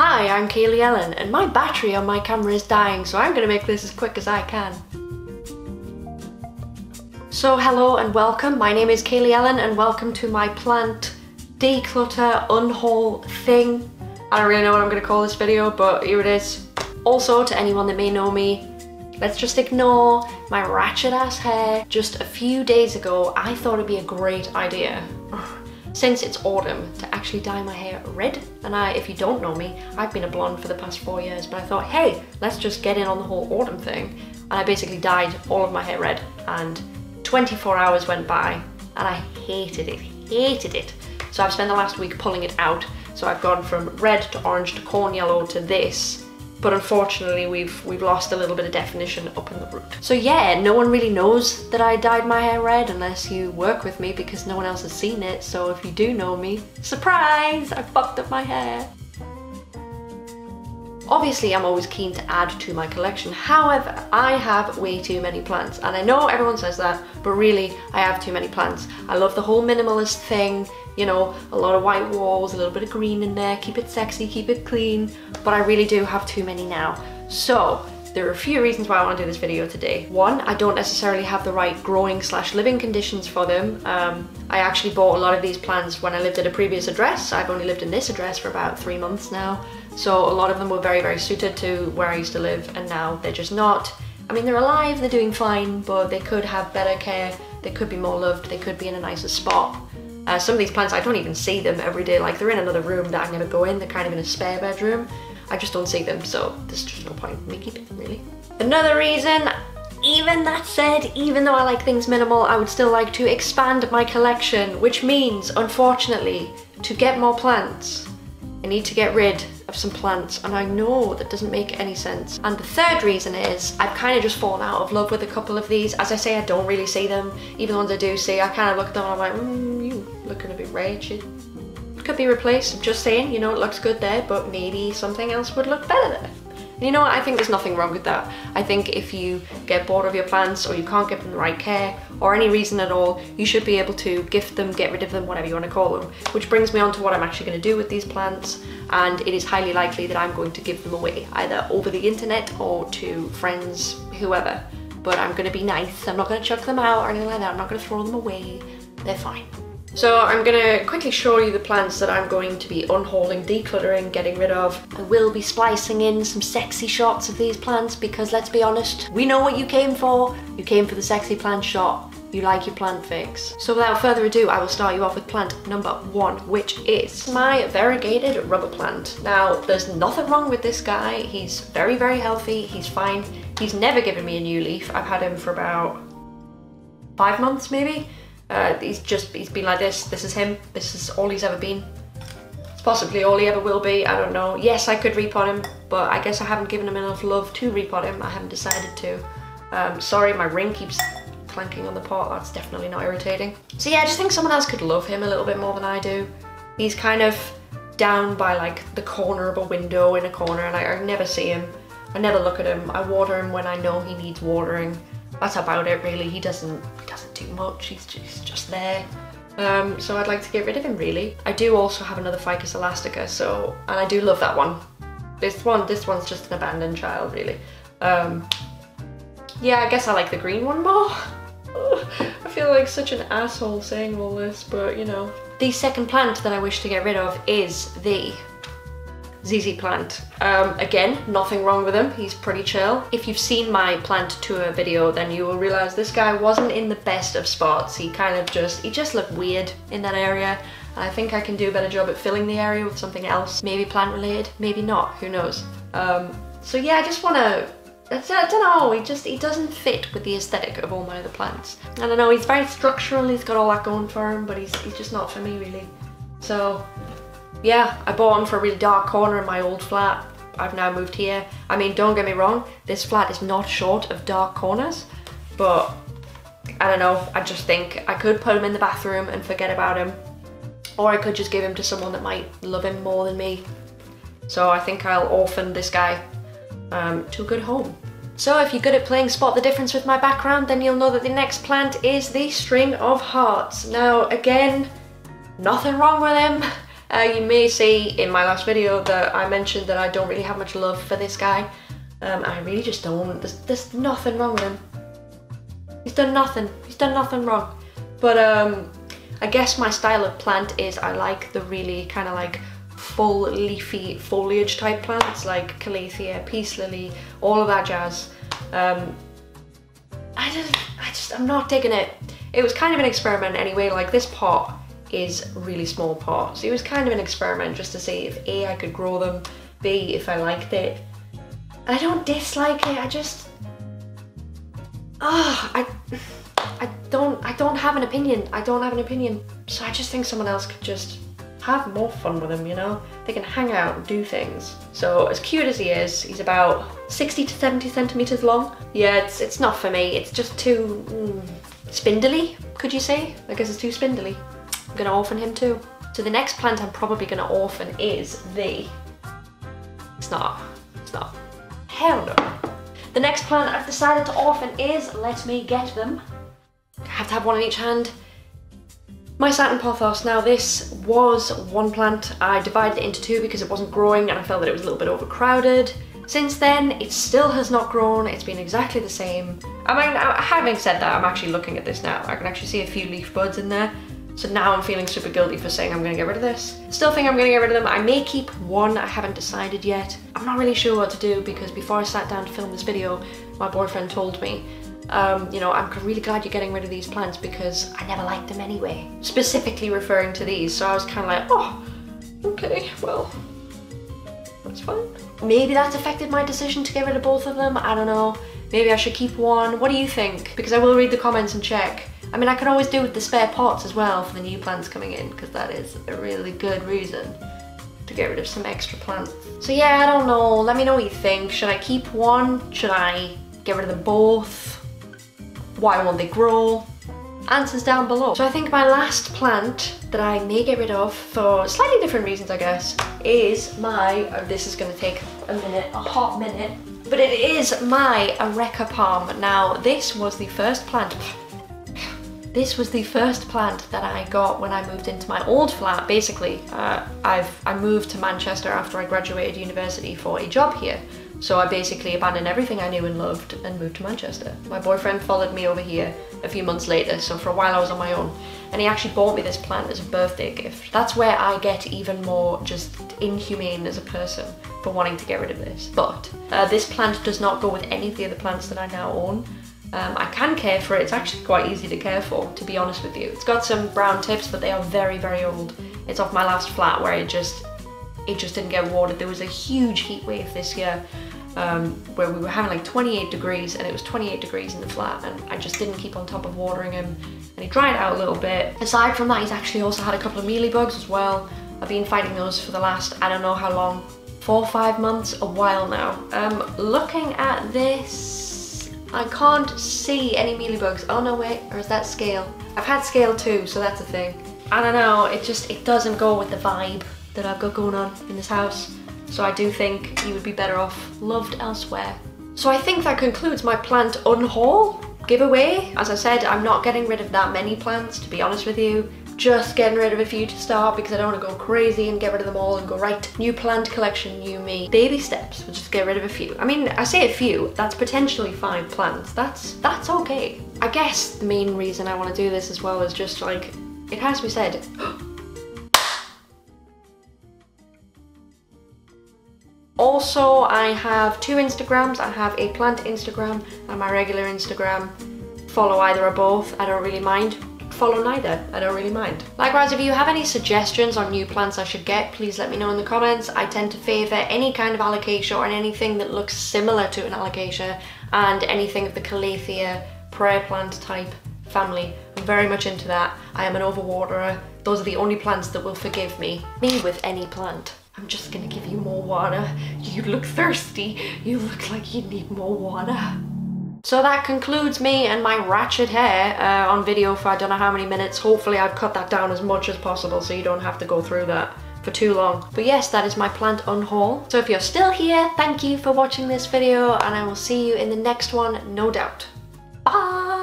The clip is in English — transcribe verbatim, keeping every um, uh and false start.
Hi, I'm Kaylee Ellen, and my battery on my camera is dying, so I'm going to make this as quick as I can. So hello and welcome, my name is Kaylee Ellen and welcome to my plant declutter, unhaul thing. I don't really know what I'm going to call this video, but here it is. Also, to anyone that may know me, let's just ignore my ratchet ass hair. Just a few days ago, I thought it'd be a great idea, since it's autumn, to actually dye my hair red. And I, if you don't know me, I've been a blonde for the past four years, but I thought, hey, let's just get in on the whole autumn thing. And I basically dyed all of my hair red, and twenty-four hours went by, and I hated it, hated it. So I've spent the last week pulling it out. So I've gone from red to orange to corn yellow to this. But unfortunately, we've we've lost a little bit of definition up in the root. So yeah, no one really knows that I dyed my hair red unless you work with me, because no one else has seen it. So if you do know me, surprise, I fucked up my hair. Obviously, I'm always keen to add to my collection. However, I have way too many plants. And I know everyone says that, but really, I have too many plants. I love the whole minimalist thing. You know, a lot of white walls, a little bit of green in there, keep it sexy, keep it clean, but I really do have too many now. So there are a few reasons why I want to do this video today. One, I don't necessarily have the right growing slash living conditions for them. Um, I actually bought a lot of these plants when I lived at a previous address. I've only lived in this address for about three months now. So a lot of them were very, very suited to where I used to live, and now they're just not. I mean, they're alive, they're doing fine, but they could have better care. They could be more loved. They could be in a nicer spot. Uh, some of these plants, I don't even see them every day. Like, they're in another room that I never go in. They're kind of in a spare bedroom. I just don't see them, so there's just no point in me keeping them, really. Another reason, even that said, even though I like things minimal, I would still like to expand my collection, which means, unfortunately, to get more plants, I need to get rid of some plants, and I know that doesn't make any sense. And the third reason is I've kind of just fallen out of love with a couple of these. As I say, I don't really see them. Even the ones I do see, I kind of look at them and I'm like, mm, you looking a bit wretched. Could be replaced. I'm just saying, you know, it looks good there, but maybe something else would look better there. And you know what? I think there's nothing wrong with that. I think if you get bored of your plants or you can't give them the right care or any reason at all, you should be able to gift them, get rid of them, whatever you want to call them. Which brings me on to what I'm actually going to do with these plants, and it is highly likely that I'm going to give them away, either over the internet or to friends, whoever. But I'm going to be nice. I'm not going to chuck them out or anything like that. I'm not going to throw them away. They're fine. So I'm going to quickly show you the plants that I'm going to be unhauling, decluttering, getting rid of. I will be splicing in some sexy shots of these plants because, let's be honest, we know what you came for. You came for the sexy plant shot. You like your plant fix. So without further ado, I will start you off with plant number one, which is my variegated rubber plant. Now, there's nothing wrong with this guy. He's very, very healthy. He's fine. He's never given me a new leaf. I've had him for about five months maybe. Uh, he's just, he's been like this, this is him, this is all he's ever been. It's possibly all he ever will be, I don't know. Yes, I could repot him, but I guess I haven't given him enough love to repot him, I haven't decided to. Um, sorry, my ring keeps clanking on the pot, that's definitely not irritating. So yeah, I just think someone else could love him a little bit more than I do. He's kind of down by like the corner of a window in a corner, and I, I never see him, I never look at him, I water him when I know he needs watering. That's about it really, he doesn't he doesn't do much, he's just, he's just there. Um, so I'd like to get rid of him really. I do also have another Ficus Elastica, so, and I do love that one. This one, this one's just an abandoned child really. Um, yeah, I guess I like the green one more. I feel like such an asshole saying all this, but you know. The second plant that I wish to get rid of is the Z Z Plant. Um, again, nothing wrong with him, he's pretty chill. If you've seen my plant tour video, then you will realise this guy wasn't in the best of spots. He kind of just, he just looked weird in that area. And I think I can do a better job at filling the area with something else. Maybe plant related, maybe not, who knows. Um, so yeah, I just want to, I don't know, he just, he doesn't fit with the aesthetic of all my other plants. I don't know, he's very structural, he's got all that going for him, but he's, he's just not for me really. So, yeah, I bought him for a really dark corner in my old flat. I've now moved here. I mean, don't get me wrong, this flat is not short of dark corners, but I don't know, I just think I could put him in the bathroom and forget about him, or I could just give him to someone that might love him more than me. So I think I'll orphan this guy um, to a good home. So if you're good at playing Spot the Difference with my background, then you'll know that the next plant is the String of Hearts. Now, again, nothing wrong with him. Uh, you may see in my last video that I mentioned that I don't really have much love for this guy. Um, I really just don't. There's, there's nothing wrong with him. He's done nothing. He's done nothing wrong. But um, I guess my style of plant is I like the really kind of like full leafy foliage type plants like Calathea, Peace Lily, all of that jazz. Um, I just, I just, I'm not digging it. It was kind of an experiment anyway. Like this pot is really small pot, so it was kind of an experiment just to see if A, I could grow them, B, if I liked it. And I don't dislike it. I just, ah, oh, I, I don't, I don't have an opinion. I don't have an opinion. So I just think someone else could just have more fun with him, you know? They can hang out and do things. So as cute as he is, he's about sixty to seventy centimeters long. Yeah, it's it's not for me. It's just too mm, spindly, could you say? I guess it's too spindly. I'm gonna orphan him too. So the next plant I'm probably gonna orphan is the... It's not, it's not. Hell no. The next plant I've decided to orphan is, let me get them. I have to have one in each hand. My Satin Pothos. Now this was one plant. I divided it into two because it wasn't growing and I felt that it was a little bit overcrowded. Since then, it still has not grown. It's been exactly the same. I mean, having said that, I'm actually looking at this now. I can actually see a few leaf buds in there. So now I'm feeling super guilty for saying I'm gonna get rid of this. Still think I'm gonna get rid of them. I may keep one, I haven't decided yet. I'm not really sure what to do because before I sat down to film this video, my boyfriend told me, Um, you know, I'm really glad you're getting rid of these plants because I never liked them anyway. Specifically referring to these, so I was kind of like, oh, okay, well, that's fine. Maybe that's affected my decision to get rid of both of them, I don't know. Maybe I should keep one. What do you think? Because I will read the comments and check. I mean, I can always do with the spare pots as well for the new plants coming in because that is a really good reason to get rid of some extra plants. So yeah, I don't know. Let me know what you think. Should I keep one? Should I get rid of them both? Why won't they grow? Answers down below. So I think my last plant that I may get rid of for slightly different reasons, I guess, is my, oh, this is gonna take a minute, a hot minute, but it is my Areca Palm. Now, this was the first plant, this was the first plant that I got when I moved into my old flat, basically. Uh, I've, I moved to Manchester after I graduated university for a job here. So I basically abandoned everything I knew and loved and moved to Manchester. My boyfriend followed me over here a few months later, so for a while I was on my own. And he actually bought me this plant as a birthday gift. That's where I get even more just inhumane as a person for wanting to get rid of this. But uh, this plant does not go with any of the other plants that I now own. Um, I can care for it. It's actually quite easy to care for, to be honest with you. It's got some brown tips, but they are very, very old. It's off my last flat where it just, it just didn't get watered. There was a huge heat wave this year. Um, where we were having like twenty-eight degrees and it was twenty-eight degrees in the flat and I just didn't keep on top of watering him and he dried out a little bit. Aside from that, he's actually also had a couple of mealy bugs as well. I've been fighting those for the last, I don't know how long, four or five months, a while now. Um, looking at this, I can't see any mealy bugs. Oh no, wait, or is that scale? I've had scale too, so that's a thing. I don't know, it just, it doesn't go with the vibe that I've got going on in this house. So I do think you would be better off loved elsewhere. So I think that concludes my plant unhaul giveaway. As I said, I'm not getting rid of that many plants, to be honest with you. Just getting rid of a few to start because I don't want to go crazy and get rid of them all and go, right, new plant collection, new me. Baby steps, we'll just get rid of a few. I mean, I say a few, that's potentially five plants. That's, that's okay. I guess the main reason I want to do this as well is just like, it has to be said. Also, I have two Instagrams. I have a plant Instagram and my regular Instagram. Follow either or both, I don't really mind. Follow neither, I don't really mind. Likewise, if you have any suggestions on new plants I should get, please let me know in the comments. I tend to favor any kind of Alocasia or anything that looks similar to an Alocasia and anything of the Calathea prayer plant type family. I'm very much into that. I am an overwaterer. Those are the only plants that will forgive me. Me with any plant. I'm just gonna give you more water. You look thirsty. You look like you need more water. So that concludes me and my ratchet hair uh, on video for I don't know how many minutes. Hopefully I've cut that down as much as possible so you don't have to go through that for too long. But yes, that is my plant unhaul. So if you're still here, thank you for watching this video and I will see you in the next one, no doubt. Bye!